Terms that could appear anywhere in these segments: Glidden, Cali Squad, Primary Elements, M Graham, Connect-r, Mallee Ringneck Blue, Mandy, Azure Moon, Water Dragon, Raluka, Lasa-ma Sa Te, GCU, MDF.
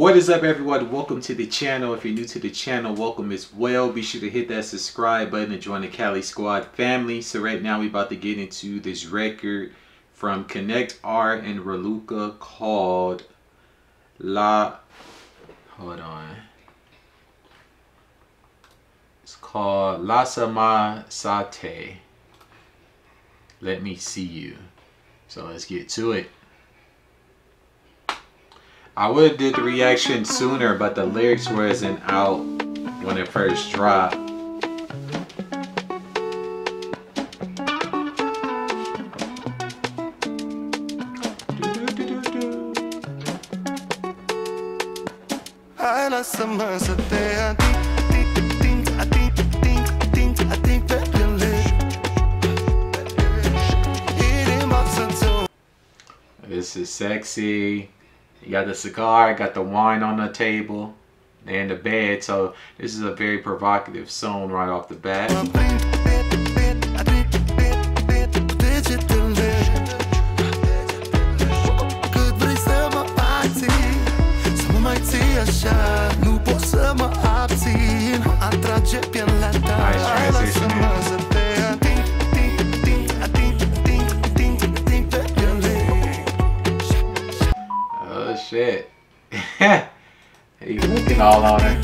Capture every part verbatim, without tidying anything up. What is up, everyone? Welcome to the channel. If you're new to the channel, welcome as well. Be sure to hit that subscribe button and join the Cali Squad family. So right now we're about to get into this record from Connect-r and Raluka called La... Hold on. It's called Lasa-ma Sa Te. Let me see you. So let's get to it. I would have did the reaction sooner, but the lyrics wasn't out when it first dropped. This is sexy. You got the cigar, got the wine on the table, and the bed. So this is a very provocative song right off the bat. Nice transition. Shit. He's looking all on her.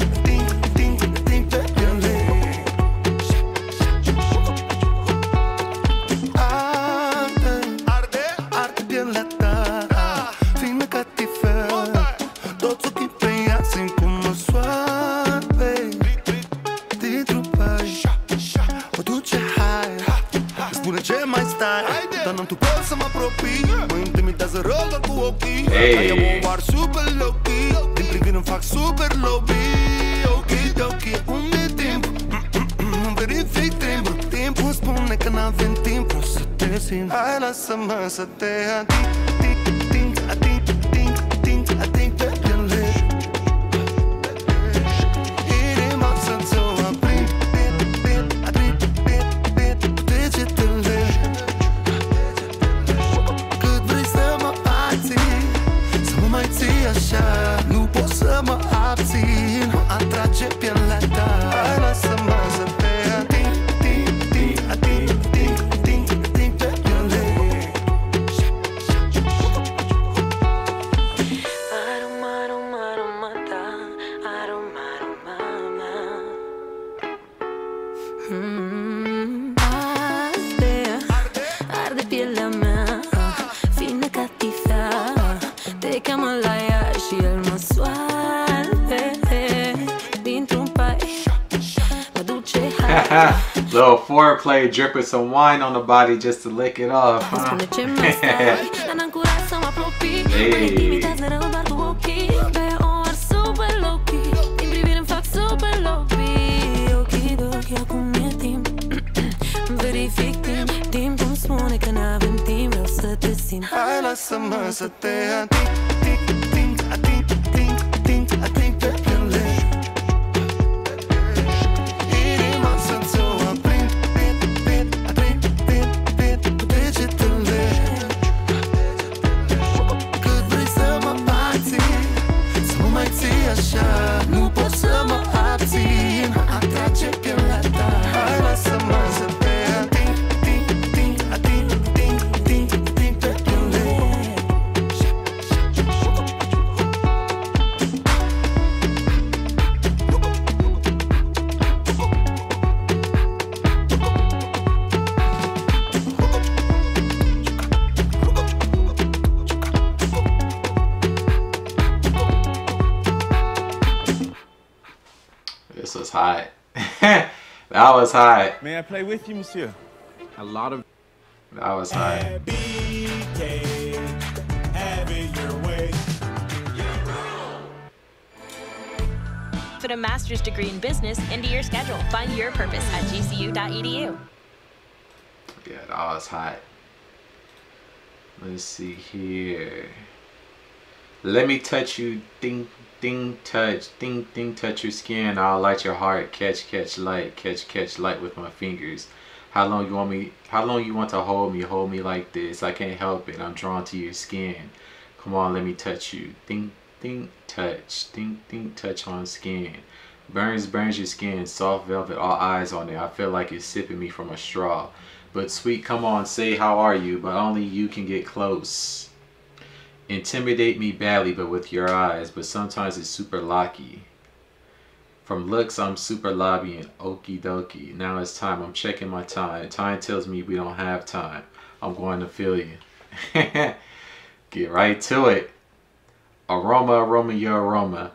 Hey. Little foreplay, dripping some wine on the body just to lick it off, huh? Hey. This was hot. That was hot. May I play with you, monsieur? A lot of... That was hot. Put a master's degree in business into your schedule. Find your purpose at G C U dot E D U. Yeah, that was hot. Let's see here. Let me touch you, ding, ding, touch, ding, ding, touch your skin. I'll light your heart, catch, catch, light, catch, catch, light with my fingers. How long you want me, how long you want to hold me, hold me like this? I can't help it, I'm drawn to your skin. Come on, let me touch you, ding, think, touch. Think, think, touch on skin. Burns, burns your skin. Soft velvet, all eyes on it. I feel like it's sipping me from a straw. But sweet, come on, say how are you, but only you can get close. Intimidate me badly, but with your eyes. But sometimes it's super locky. From looks, I'm super lobbying. Okie dokie. Now it's time. I'm checking my time. Time tells me we don't have time. I'm going to feel you. Get right to it. Aroma, aroma, your aroma.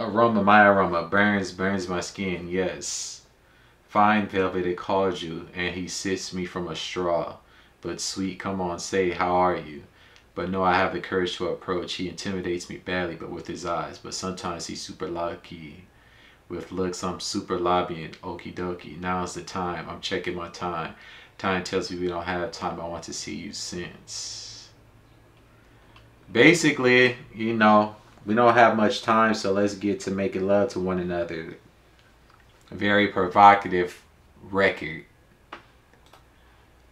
Aroma, my aroma. Burns, burns my skin. Yes. Fine velvet, it calls you. And he sits me from a straw. But sweet, come on, say, how are you? But no, I have the courage to approach. He intimidates me badly, but with his eyes. But sometimes he's super lucky. With looks, I'm super lobbying. Okie dokie. Now's the time. I'm checking my time. Time tells me we don't have time. I want to see you since. Basically, you know, we don't have much time, so let's get to making love to one another. Very provocative record.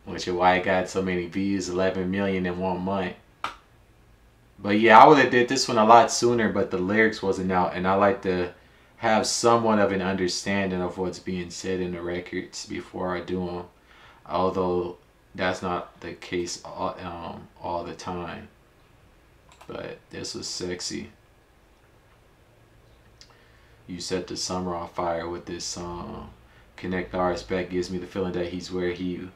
Which is why it got so many views, eleven million in one month. But yeah, I would have did this one a lot sooner, but the lyrics wasn't out, and I like to have somewhat of an understanding of what's being said in the records before I do them, although that's not the case all, um, all the time. But this was sexy. You set the summer on fire with this song. Connect-r respect gives me the feeling that he's where he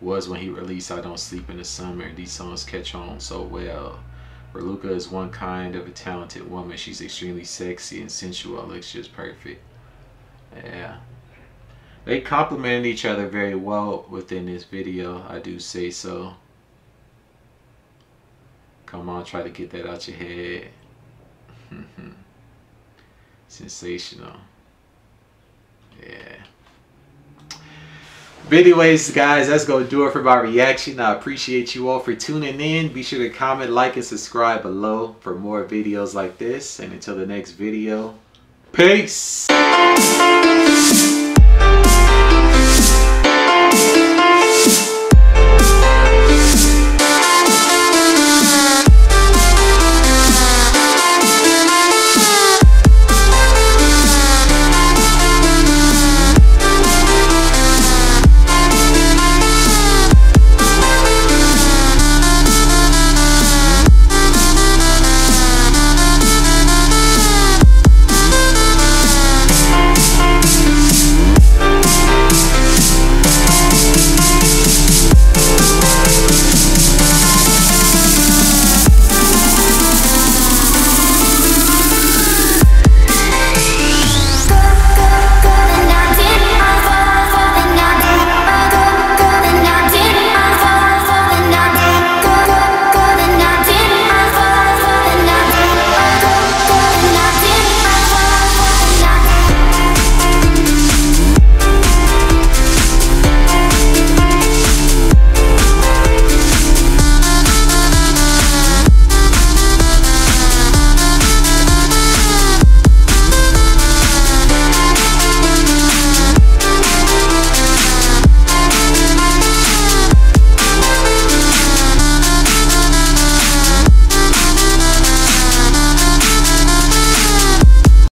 was when he released I Don't Sleep in the Summer. These songs catch on so well. Raluka is one kind of a talented woman. She's extremely sexy and sensual. Looks just perfect. Yeah. They complemented each other very well within this video. I do say so. Come on, try to get that out your head. Sensational. Yeah. But anyways, guys, that's going to do it for my reaction. I appreciate you all for tuning in. Be sure to comment, like, and subscribe below for more videos like this. And until the next video, peace.